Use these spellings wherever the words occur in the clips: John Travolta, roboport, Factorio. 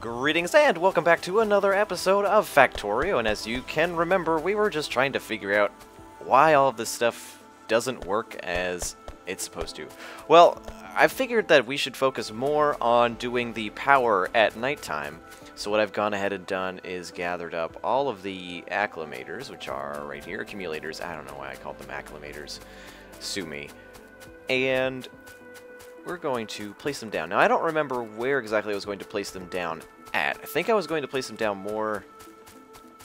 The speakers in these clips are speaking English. Greetings and welcome back to another episode of Factorio, and as you can remember, we were just trying to figure out why all of this stuff doesn't work as it's supposed to. Well, I figured that we should focus more on doing the power at nighttime, so what I've gone ahead and done is gathered up all of the acclimators, which are right here, accumulators, I don't know why I called them acclimators, sue me, and we're going to place them down. Now, I don't remember where exactly I was going to place them down at. I think I was going to place them down more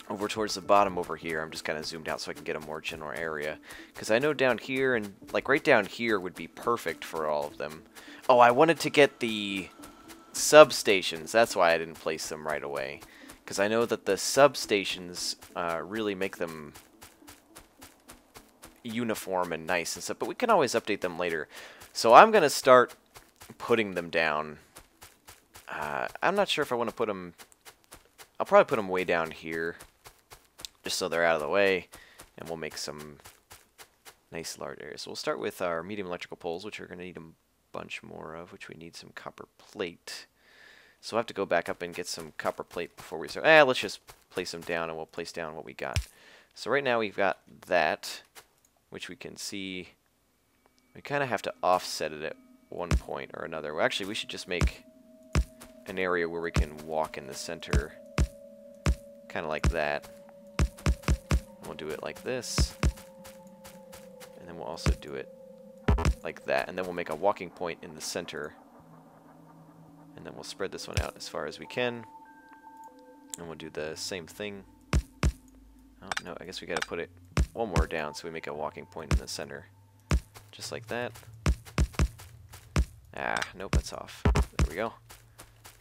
over towards the bottom over here. I'm just kind of zoomed out so I can get a more general area. Because I know down here and, like, right down here would be perfect for all of them. Oh, I wanted to get the substations. That's why I didn't place them right away. Because I know that the substations really make them uniform and nice and stuff, but we can always update them later. So I'm going to start putting them down. I'm not sure if I want to put them... I'll probably put them way down here, just so they're out of the way, and we'll make some nice large areas. So we'll start with our medium electrical poles, which we're going to need a bunch more of, which we need some copper plate. So we'll have to go back up and get some copper plate before we start. Let's just place them down, and we'll place down what we got. So right now we've got that, which we can see... We kind of have to offset it at one point or another. Well, actually, we should just make an area where we can walk in the center. Kind of like that. And we'll do it like this. And then we'll also do it like that. And then we'll make a walking point in the center. And then we'll spread this one out as far as we can. And we'll do the same thing. Oh, no, I guess we got to put it one more down so we make a walking point in the center. Just like that. Nope, that's off. There we go.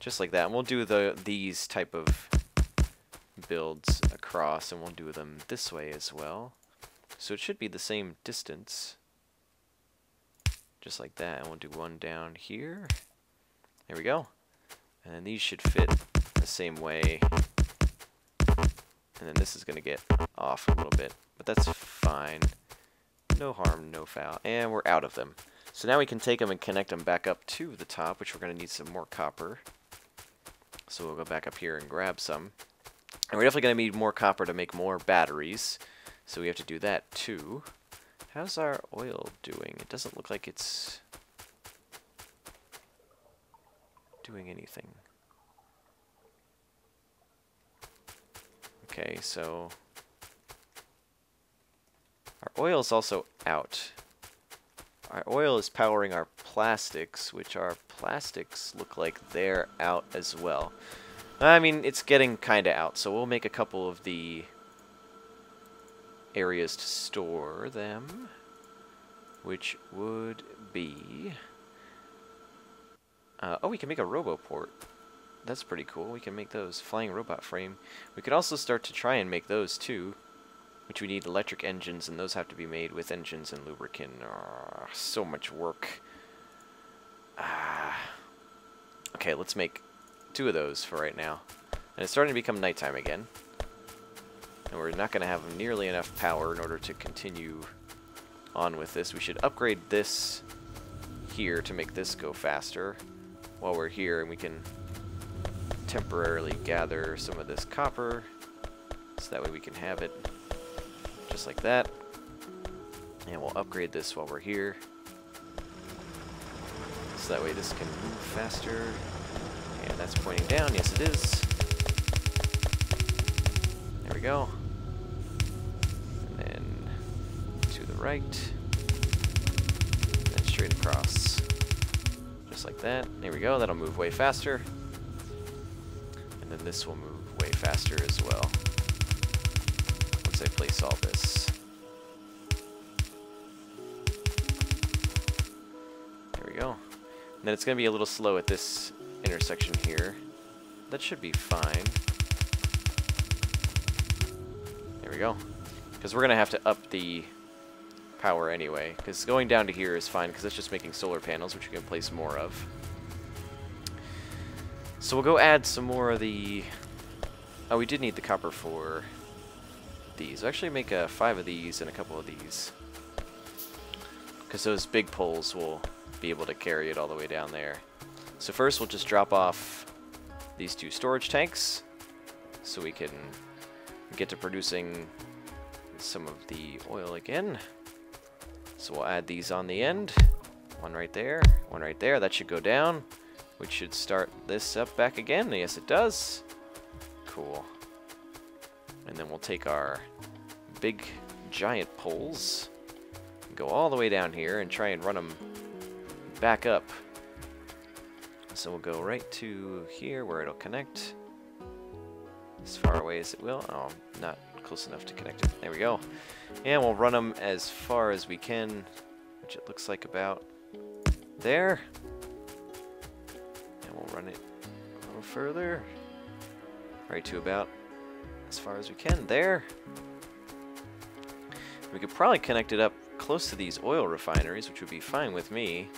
Just like that. And we'll do these type of builds across, and we'll do them this way as well. So it should be the same distance. Just like that. And we'll do one down here. There we go. And then these should fit the same way. And then this is going to get off a little bit. But that's fine. No harm, no foul. And we're out of them. So now we can take them and connect them back up to the top, which we're going to need some more copper. So we'll go back up here and grab some. And we're definitely going to need more copper to make more batteries. So we have to do that too. How's our oil doing? It doesn't look like it's doing anything. Okay, so... Our oil is also out. Our oil is powering our plastics, which our plastics look like they're out as well. I mean, it's getting kind of out, so we'll make a couple of the areas to store them, which would be... oh, we can make a roboport. That's pretty cool. We can make those. Flying robot frame. We could also start to try and make those, too. Which we need electric engines, and those have to be made with engines and lubricant. Oh, so much work. Okay, let's make two of those for right now. And it's starting to become nighttime again. And we're not going to have nearly enough power in order to continue on with this. We should upgrade this here to make this go faster while we're here, and we can temporarily gather some of this copper so that way we can have it. Just like that. And we'll upgrade this while we're here. So that way this can move faster. And that's pointing down. Yes, it is. There we go. And then to the right. And straight across. Just like that. There we go. That'll move way faster. And then this will move way faster as well. I place all this. There we go. And then it's going to be a little slow at this intersection here. That should be fine. There we go. Because we're going to have to up the power anyway. Because going down to here is fine, because it's just making solar panels, which you can place more of. So we'll go add some more of the... Oh, we did need the copper for... These. I'll actually make 5 of these and a couple of these, because those big poles will be able to carry it all the way down there. So first we'll just drop off these two storage tanks so we can get to producing some of the oil again. So we'll add these on the end. One right there, one right there. That should go down, which should start this up back again. Yes, it does. Cool. And then we'll take our big giant poles and go all the way down here and try and run them back up. So we'll go right to here where it'll connect. As far away as it will. Oh, not close enough to connect it. There we go. And we'll run them as far as we can, which it looks like about there. And we'll run it a little further. Right to about as far as we can there. We could probably connect it up close to these oil refineries, which would be fine with me.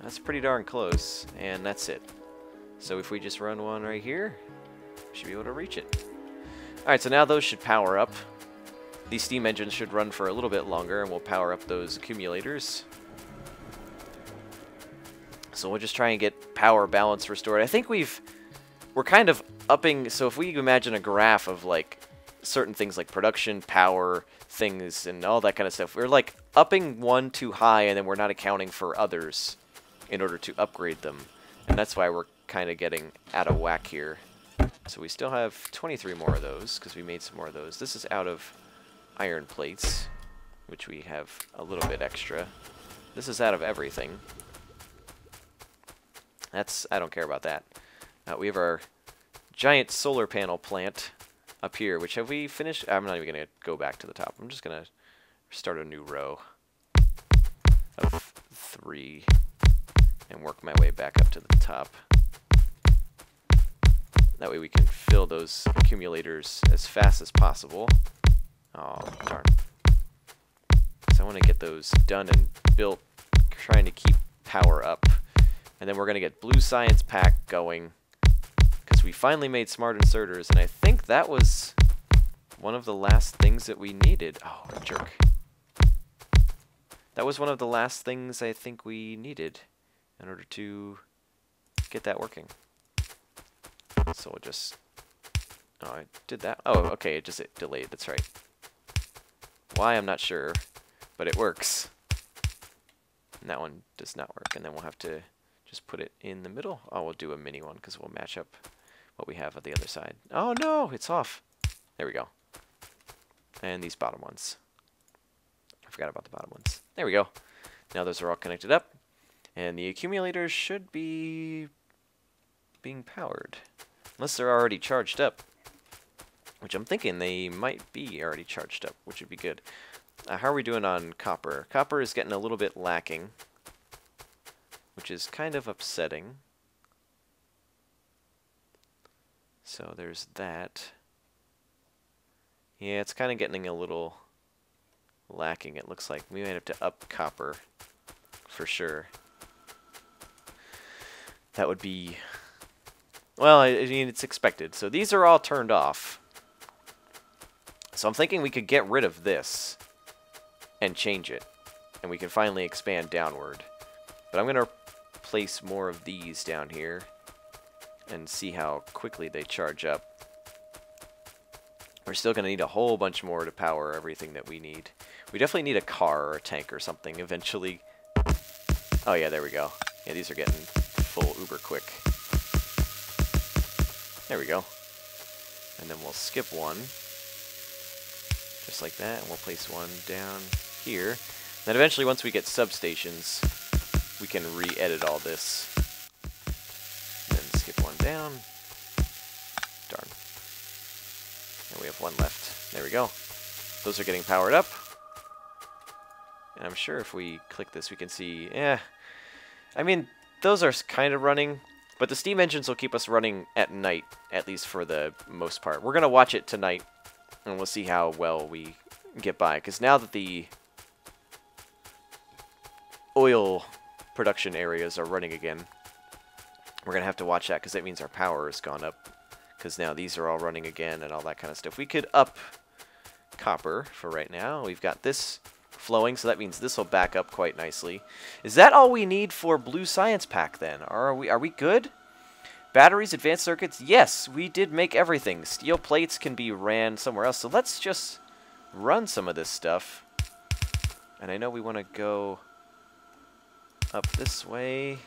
That's pretty darn close, and that's it. So if we just run one right here, we should be able to reach it. Alright, so now those should power up. These steam engines should run for a little bit longer, and we'll power up those accumulators. So we'll just try and get power balance restored. I think we're kind of upping, so if we imagine a graph of like certain things like production, power, things, and all that kind of stuff, we're like upping one too high, and then we're not accounting for others in order to upgrade them. And that's why we're kind of getting out of whack here. So we still have 23 more of those, because we made some more of those. This is out of iron plates, which we have a little bit extra. This is out of everything. That's, I don't care about that. We have our giant solar panel plant up here, which have we finished? I'm not even going to go back to the top. I'm just going to start a new row of 3 and work my way back up to the top. That way we can fill those accumulators as fast as possible. Oh, darn. So I want to get those done and built, trying to keep power up. And then we're going to get Blue Science Pack going, because we finally made smart inserters, and I think that was one of the last things that we needed. Oh, jerk. That was one of the last things I think we needed in order to get that working. So we'll just... oh, I did that. Oh, okay, it delayed, that's right. Why, I'm not sure, but it works. And that one does not work, and then we'll have to just put it in the middle. Oh, we'll do a mini one, because we'll match up what we have on the other side. Oh, no, it's off. There we go. And these bottom ones. I forgot about the bottom ones. There we go. Now those are all connected up, and the accumulators should be being powered. Unless they're already charged up, which I'm thinking they might be already charged up, which would be good. How are we doing on copper? Copper is getting a little bit lacking, which is kind of upsetting. So there's that. Yeah, it's kind of getting a little lacking, it looks like. We might have to up copper for sure. That would be... well, I mean, it's expected. So these are all turned off. So I'm thinking we could get rid of this and change it. And we can finally expand downward. But I'm going to place more of these down here and see how quickly they charge up. We're still going to need a whole bunch more to power everything that we need. We definitely need a car or a tank or something eventually. Oh, yeah, there we go. Yeah, these are getting full uber quick. There we go. And then we'll skip one. Just like that. And we'll place one down here. And then eventually, once we get substations, we can re-edit all this. And then skip one down. Darn. And we have one left. There we go. Those are getting powered up. And I'm sure if we click this, we can see... yeah. I mean, those are kind of running... but the steam engines will keep us running at night, at least for the most part. We're going to watch it tonight, and we'll see how well we get by. Because now that the oil production areas are running again, we're going to have to watch that, because that means our power has gone up. Because now these are all running again and all that kind of stuff. We could up copper for right now. We've got this flowing, so that means this will back up quite nicely. Is that all we need for Blue Science Pack then? Are we good? Batteries, advanced circuits, yes, we did make everything. Steel plates can be ran somewhere else, so let's just run some of this stuff. And I know we want to go up this way.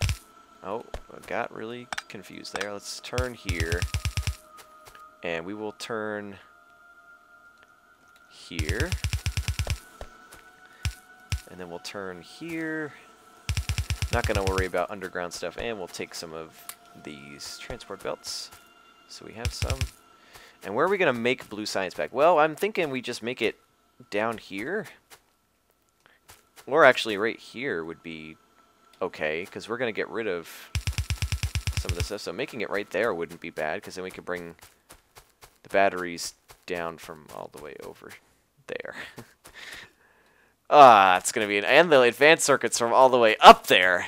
Oh, I got really confused there. Let's turn here. And we will turn here. And then we'll turn here. Not going to worry about underground stuff. And we'll take some of these transport belts. So we have some. And where are we going to make blue science back? Well, I'm thinking we just make it down here. Or actually right here would be okay, because we're going to get rid of some of this stuff. So making it right there wouldn't be bad, because then we could bring the batteries down from all the way over there. Ah, it's going to be an... And the advanced circuits from all the way up there.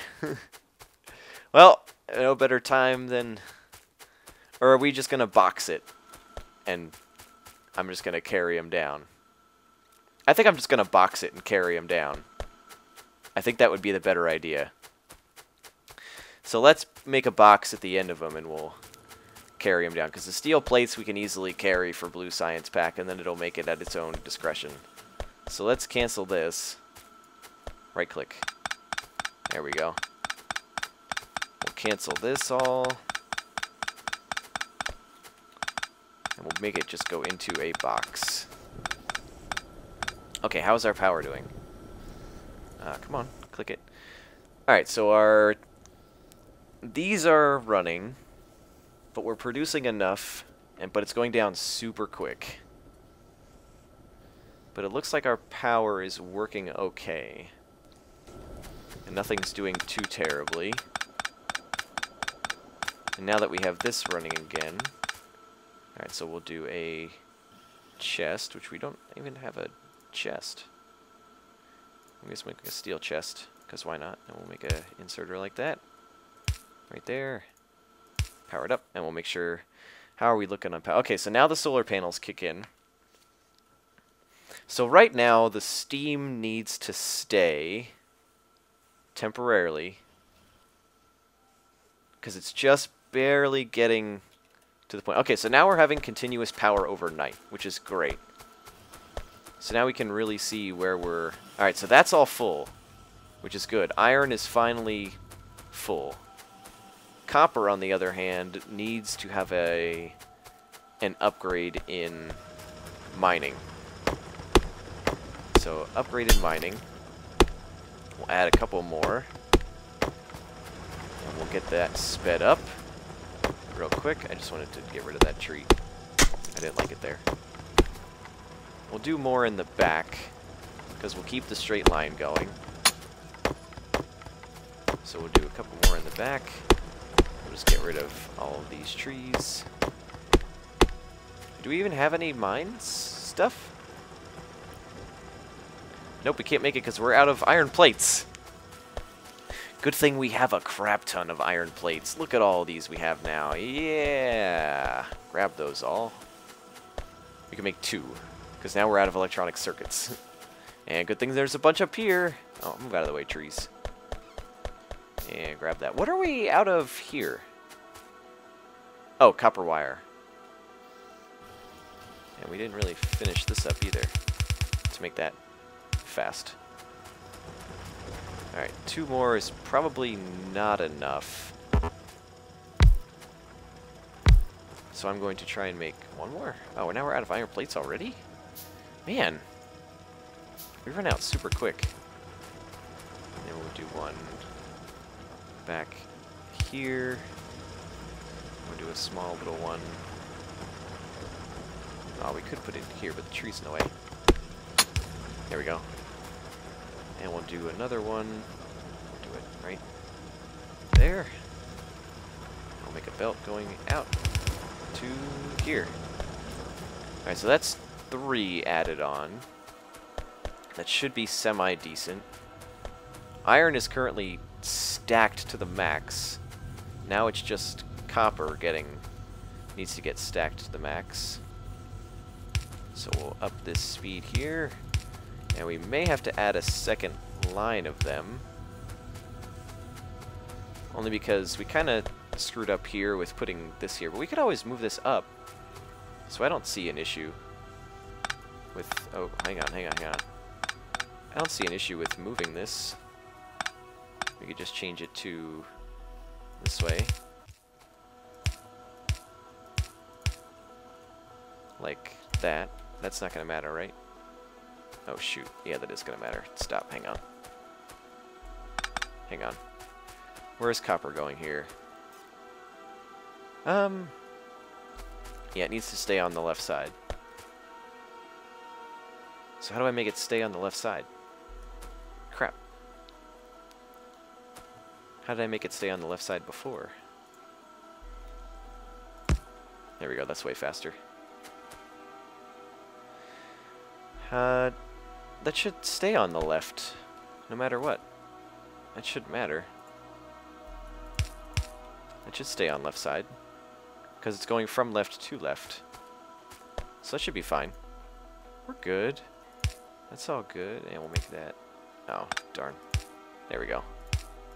Well, no better time than... Or are we just going to box it? And I'm just going to carry them down. I think I'm just going to box it and carry them down. I think that would be the better idea. So let's make a box at the end of them and we'll carry them down. Because the steel plates we can easily carry for Blue Science Pack, and then it'll make it at its own discretion. So let's cancel this. Right click. There we go. We'll cancel this all. And we'll make it just go into a box. Okay, how's our power doing? Come on, click it. Alright, so our... These are running, but we're producing enough, but it's going down super quick. But it looks like our power is working okay. And nothing's doing too terribly. And now that we have this running again... Alright, so we'll do a chest, which we don't even have a chest. I guess we'll make a steel chest, because why not? And we'll make an inserter like that. Right there. Power it up, and we'll make sure... How are we looking on power? Okay, so now the solar panels kick in. So right now, the steam needs to stay temporarily, because it's just barely getting to the point. Okay, so now we're having continuous power overnight, which is great. So now we can really see where we're... Alright, so that's all full, which is good. Iron is finally full. Copper, on the other hand, needs to have an upgrade in mining. So, upgrade in mining. We'll add a couple more. And we'll get that sped up real quick. I just wanted to get rid of that tree. I didn't like it there. We'll do more in the back, because we'll keep the straight line going. So we'll do a couple more in the back. We'll just get rid of all of these trees. Do we even have any mines stuff? Nope, we can't make it because we're out of iron plates. Good thing we have a crap ton of iron plates. Look at all these we have now. Yeah! Grab those all. We can make two. Because now we're out of electronic circuits. And good thing there's a bunch up here. Oh, move out of the way, trees. And grab that. What are we out of here? Oh, copper wire. And we didn't really finish this up either. Let's make that fast. Alright, two more is probably not enough. So I'm going to try and make one more. Oh, and now we're out of iron plates already? Man, we run out super quick. And then we'll do one back here. We'll do a small little one. Oh, we could put it here, but the tree's in the way. There we go. And we'll do another one. We'll do it right there. We'll make a belt going out to here. Alright, so that's three added on. That should be semi-decent. Iron is currently stacked to the max. Now it's just copper needs to get stacked to the max. So we'll up this speed here. And we may have to add a second line of them. Only because we kind of screwed up here with putting this here, but we could always move this up. So I don't see an issue with, oh, hang on. I don't see an issue with moving this. We could just change it to this way. Like that. That's not gonna matter, right? Oh shoot, yeah, that is gonna matter. Stop, hang on. Where is copper going here? Yeah, it needs to stay on the left side. So how do I make it stay on the left side? Crap. How did I make it stay on the left side before? There we go, that's way faster. That should stay on the left, no matter what. That shouldn't matter. That should stay on left side, because it's going from left to left. So that should be fine. We're good. That's all good, and we'll make that. Oh, darn. There we go.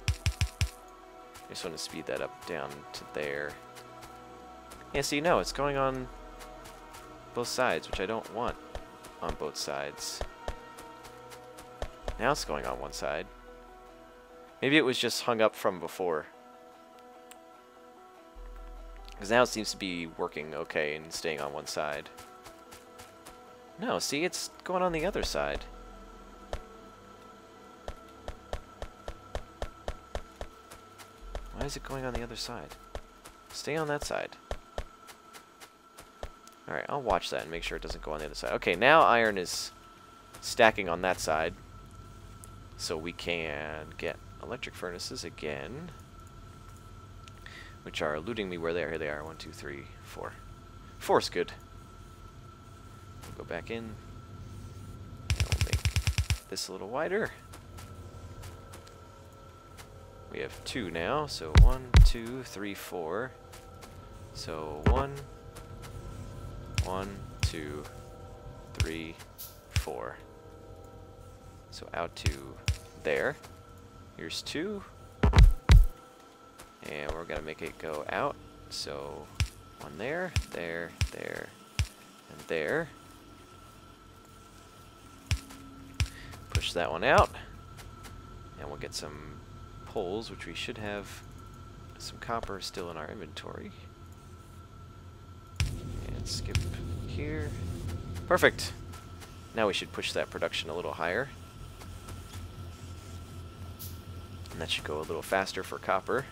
I just want to speed that up down to there. Yeah, see, no, it's going on both sides, which I don't want on both sides. Now it's going on one side. Maybe it was just hung up from before. Because now it seems to be working okay and staying on one side. No, see, it's going on the other side. Why is it going on the other side? Stay on that side. Alright, I'll watch that and make sure it doesn't go on the other side. Okay, now iron is stacking on that side. So we can get electric furnaces again, which are eluding me where they are. Here they are. 1, 2, 3, 4. 4's good. We'll go back in. We'll make this a little wider. We have 2 now, so 1, 2, 3, 4. So 1, 1, 2, 3, 4. So out to there. Here's 2. And we're going to make it go out. So 1 there, there, there, and there. Push that one out. And we'll get some poles, which we should have some copper still in our inventory. And skip here. Perfect. Now we should push that production a little higher. And that should go a little faster for copper.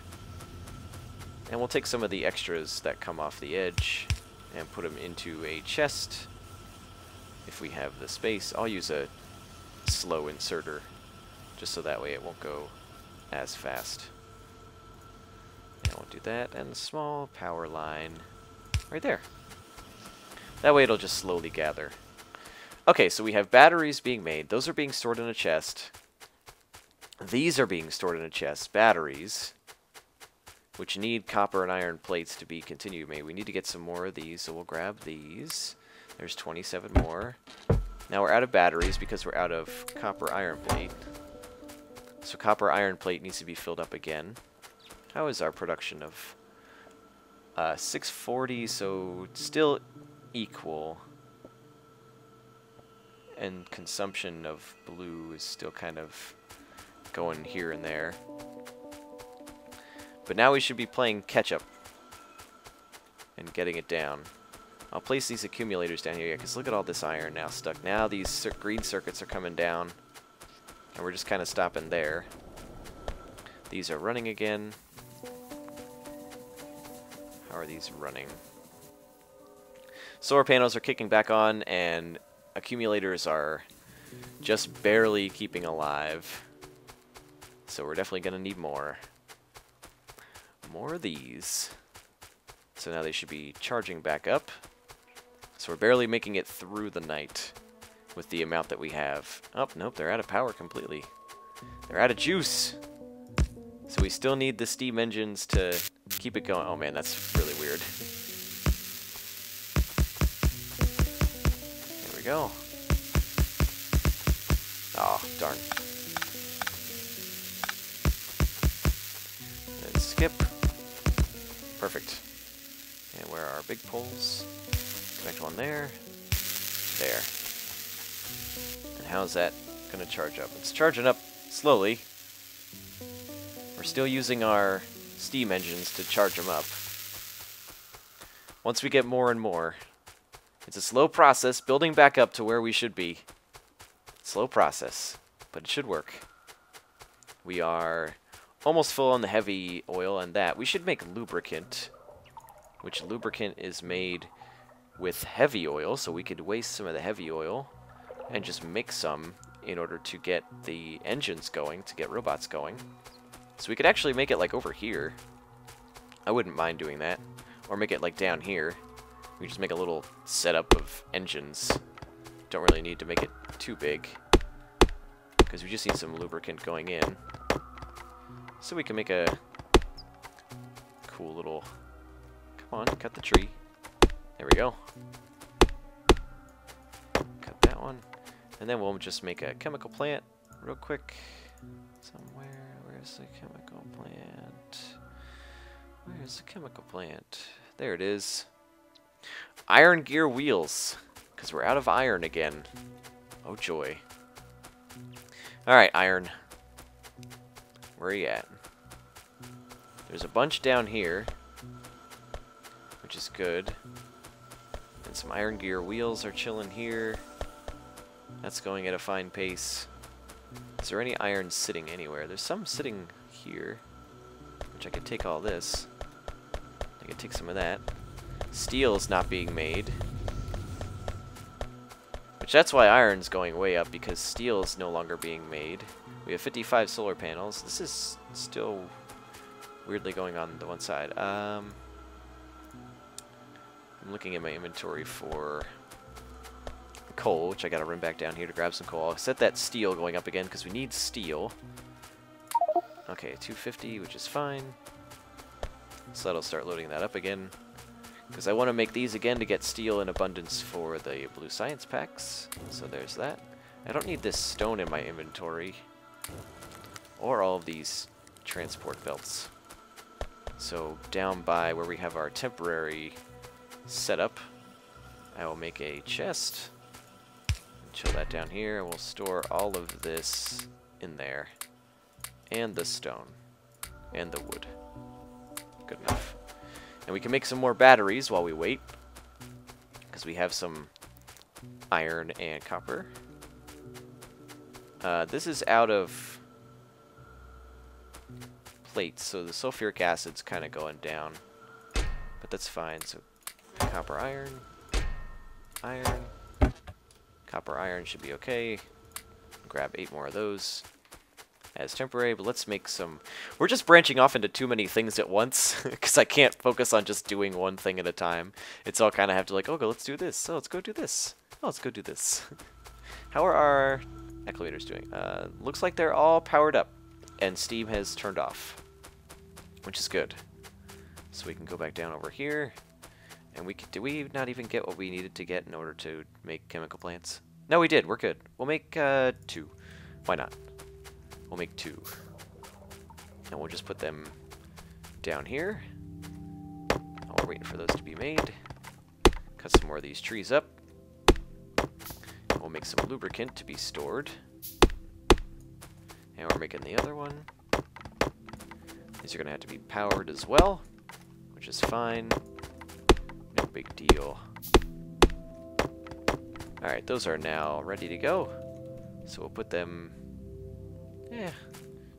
And we'll take some of the extras that come off the edge and put them into a chest if we have the space. I'll use a slow inserter just so that way it won't go as fast. And we'll do that and a small power line right there. That way it'll just slowly gather. Okay, so we have batteries being made. Those are being stored in a chest. These are being stored in a chest, batteries, which need copper and iron plates to be continued made. We need to get some more of these, so we'll grab these. There's 27 more. Now we're out of batteries because we're out of copper iron plate. So copper iron plate needs to be filled up again. How is our production of 640, so still equal. And consumption of blue is still kind of going here and there. But now we should be playing catch-up and getting it down. I'll place these accumulators down here, because look at all this iron now stuck. Now these green circuits are coming down, and we're just kind of stopping there. These are running again. How are these running? Solar panels are kicking back on, and accumulators are just barely keeping alive. So we're definitely going to need more. More of these. So now they should be charging back up. So we're barely making it through the night with the amount that we have. Oh, nope, they're out of power completely. They're out of juice. So we still need the steam engines to keep it going. Oh man, that's really weird. There we go. Oh, darn. And then skip. Perfect. And where are our big poles? Connect one there. There. And how's that going to charge up? It's charging up slowly. We're still using our steam engines to charge them up. Once we get more and more, it's a slow process building back up to where we should be. Slow process, but it should work. We are almost full on the heavy oil and that. We should make lubricant, which lubricant is made with heavy oil, so we could waste some of the heavy oil and just make some in order to get the engines going, to get robots going. So we could actually make it like over here. I wouldn't mind doing that. Or make it like down here. We just make a little setup of engines. Don't really need to make it too big, because we just need some lubricant going in. So we can make a cool little... Come on, cut the tree. There we go. Cut that one. And then we'll just make a chemical plant real quick. Somewhere. Where's the chemical plant? Where's the chemical plant? There it is. Iron gear wheels, because we're out of iron again. Oh joy. Alright, iron. Where are you at? There's a bunch down here, which is good. And some iron gear wheels are chilling here. That's going at a fine pace. Is there any iron sitting anywhere? There's some sitting here, which I could take all this. I could take some of that. Steel is not being made, which that's why iron's going way up, because steel is no longer being made. We have 55 solar panels. This is still weirdly going on the one side. I'm looking at my inventory for coal, which I gotta run back down here to grab some coal. I'll set that steel going up again because we need steel. Okay, 250, which is fine. So that'll start loading that up again, because I want to make these again to get steel in abundance for the blue science packs. So there's that. I don't need this stone in my inventory, or all of these transport belts. So down by where we have our temporary setup, I will make a chest. Chill that down here, and we'll store all of this in there, and the stone, and the wood. Good enough. And we can make some more batteries while we wait, because we have some iron and copper. This is out of plates, so the sulfuric acid's kind of going down, but that's fine. So copper, iron, iron. Copper iron should be okay. Grab 8 more of those as temporary, but let's make some... We're just branching off into too many things at once, because I can't focus on just doing one thing at a time. It's all kind of have to like, oh, go, let's do this. Oh, let's go do this. Oh, let's go do this. How are our activators doing? Looks like they're all powered up, and steam has turned off, which is good. So we can go back down over here. And we could, did we not even get what we needed to get in order to make chemical plants? No, we did. We're good. We'll make 2. Why not? We'll make 2. And we'll just put them down here. While we're waiting for those to be made, cut some more of these trees up. And we'll make some lubricant to be stored. And we're making the other one. These are going to have to be powered as well, which is fine. Big deal. Alright, those are now ready to go. So we'll put them, yeah,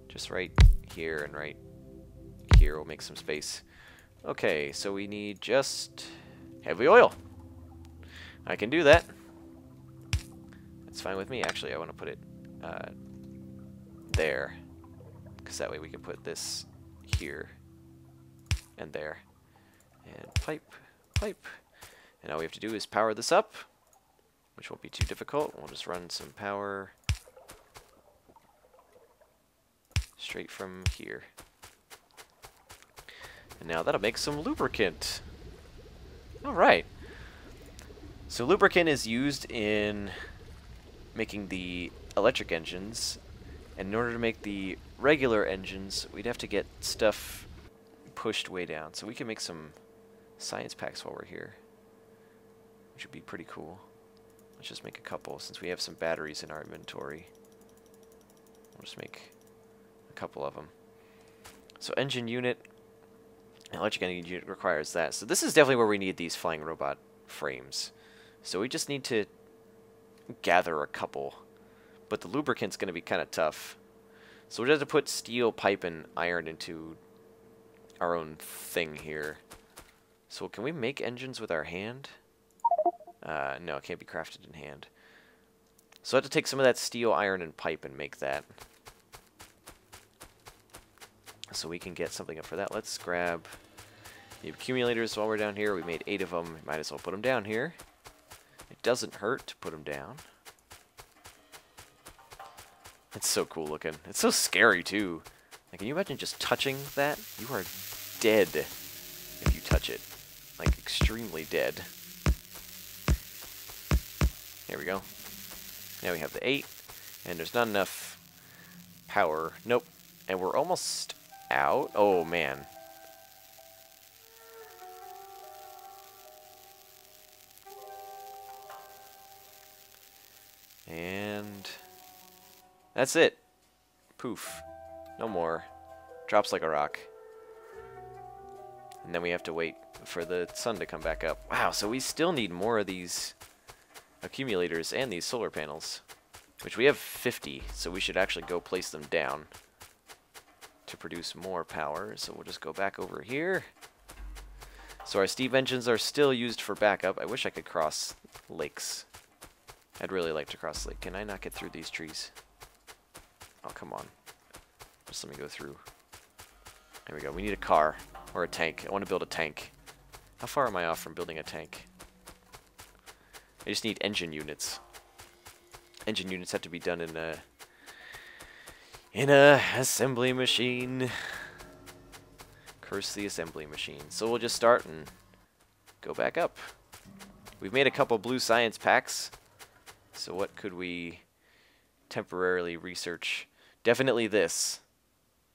just right here and right here. We'll make some space. Okay, so we need just heavy oil. I can do that. That's fine with me. Actually, I want to put it there, because that way we can put this here and there. And pipe. Pipe. And all we have to do is power this up, which won't be too difficult. We'll just run some power straight from here. And now that'll make some lubricant. Alright. So lubricant is used in making the electric engines. And in order to make the regular engines, we'd have to get stuff pushed way down. So we can make some science packs while we're here, which would be pretty cool. Let's just make a couple since we have some batteries in our inventory. We'll just make a couple of them. So engine unit, electric engine unit requires that. So this is definitely where we need these flying robot frames. So we just need to gather a couple. But the lubricant's going to be kind of tough. So we'll just have to put steel, pipe, and iron into our own thing here. So can we make engines with our hand? No, it can't be crafted in hand. So I have to take some of that steel, iron, and pipe and make that. So we can get something up for that. Let's grab the accumulators while we're down here. We made 8 of them. Might as well put them down here. It doesn't hurt to put them down. It's so cool looking. It's so scary too. Like, can you imagine just touching that? You are dead if you touch it. Like, extremely dead. There we go. Now we have the 8, and there's not enough power. Nope. And we're almost out. Oh, man. And that's it. Poof. No more. Drops like a rock. And then we have to wait for the sun to come back up. Wow, so we still need more of these accumulators and these solar panels, which we have 50, so we should actually go place them down to produce more power. So we'll just go back over here. So our steam engines are still used for backup. I wish I could cross lakes. I'd really like to cross lake. Can I not get through these trees? Oh, come on. Just let me go through. There we go. We need a car or a tank. I want to build a tank. How far am I off from building a tank? I just need engine units. Engine units have to be done in a assembly machine. Curse the assembly machine. So we'll just start and go back up. We've made a couple blue science packs. So what could we temporarily research? Definitely this.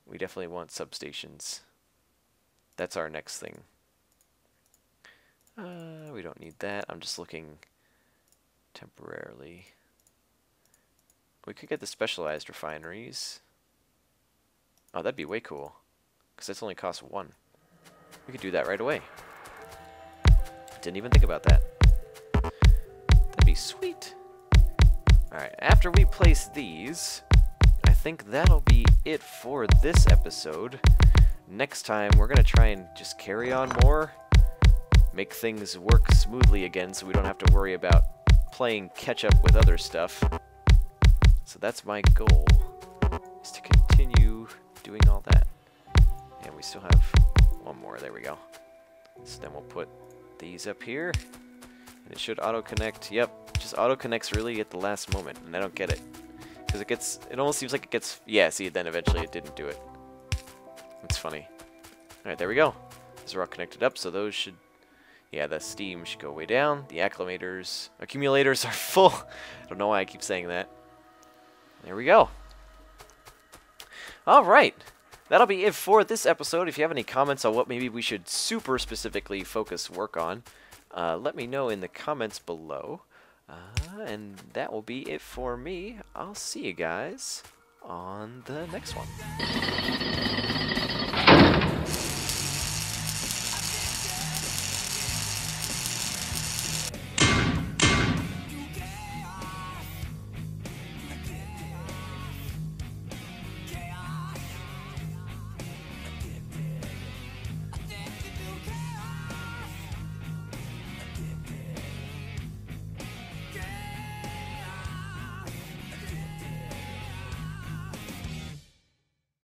We definitely want substations. That's our next thing. We don't need that. I'm just looking temporarily. We could get the specialized refineries. Oh, that'd be way cool, because that's only cost 1. We could do that right away. Didn't even think about that. That'd be sweet. Alright, after we place these, I think that'll be it for this episode. Next time, we're going to try and just carry on more, make things work smoothly again so we don't have to worry about playing catch up with other stuff. So that's my goal, is to continue doing all that. And we still have one more, there we go. So then we'll put these up here, and it should auto-connect. Yep, just auto-connects really at the last moment, and I don't get it. Because it almost seems like it gets, yeah, see, then eventually it didn't do it. It's funny. All right, there we go. These are all connected up, so those should, yeah, the steam should go way down. The accumulators are full. I don't know why I keep saying that. There we go. All right. That'll be it for this episode. If you have any comments on what maybe we should super specifically focus work on, let me know in the comments below. And that will be it for me. I'll see you guys on the next one.